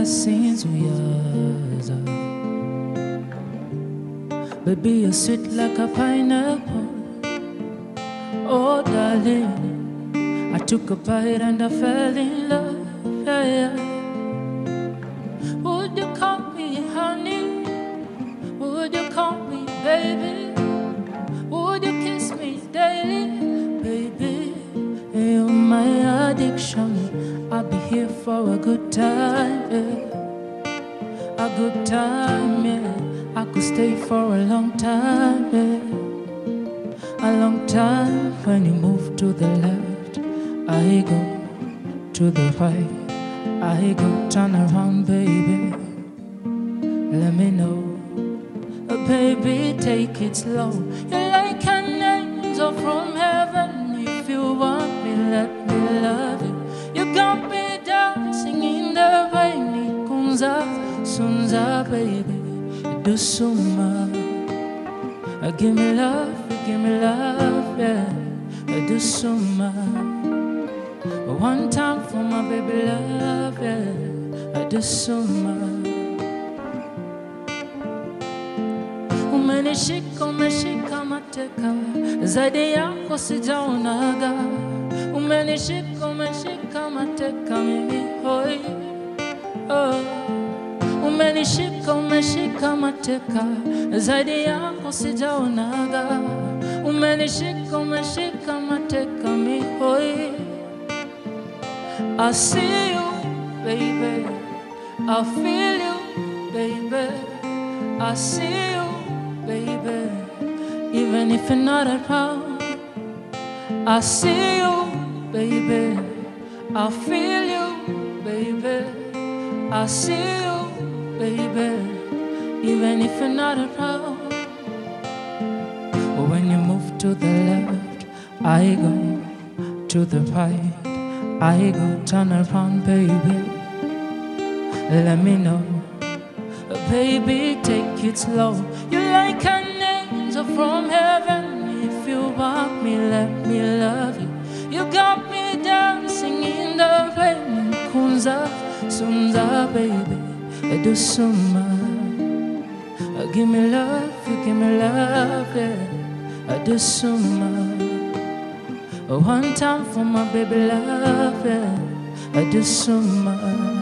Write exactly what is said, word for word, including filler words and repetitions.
blessings we are. Baby, you're sweet like a pineapple. Oh, darling, I took a bite and I fell in love. Yeah, yeah. Would you call me honey? Would you call me baby? Would you kiss me daily? Baby, you're my addiction. I'll be here for a good time, yeah. A good time, yeah. I could stay for a long time, yeah. A long time. When you move to the left, I go to the right. I go turn around, baby. Let me know, oh, baby, take it slow. You're like an angel from heaven. If you want me, let me love you. You got me dancing in the rain. It comes up, soon up, baby. You do so much. Uh, give me love, uh, give me love, yeah. I do so much. Uh, one time for my baby love, yeah. I do so much. Umenishika, umeshika mateka, zaidi yako sijaonaga. Umenishika, umeshika mateka mimi hoi, oh. Umenishika, umeshika mateka, zaidi yako sijaonaga. Umenishika, umeshika mateka mi hoi. I see you, baby. I feel you, baby. I see you, baby. Even if you're not around, I see you, baby. I feel you, baby. I see you, baby, even if you're not around. When you move to the left, I go to the right. I go turn around, baby. Let me know, baby, take it slow. You're like an angel from heaven. If you want me, let me love you. You got me dancing in the rain. Kunza, sunza, baby. I do so much. Uh, give me love, you give me love, yeah. I do so much. Uh, one time for my baby love, yeah. I do so much.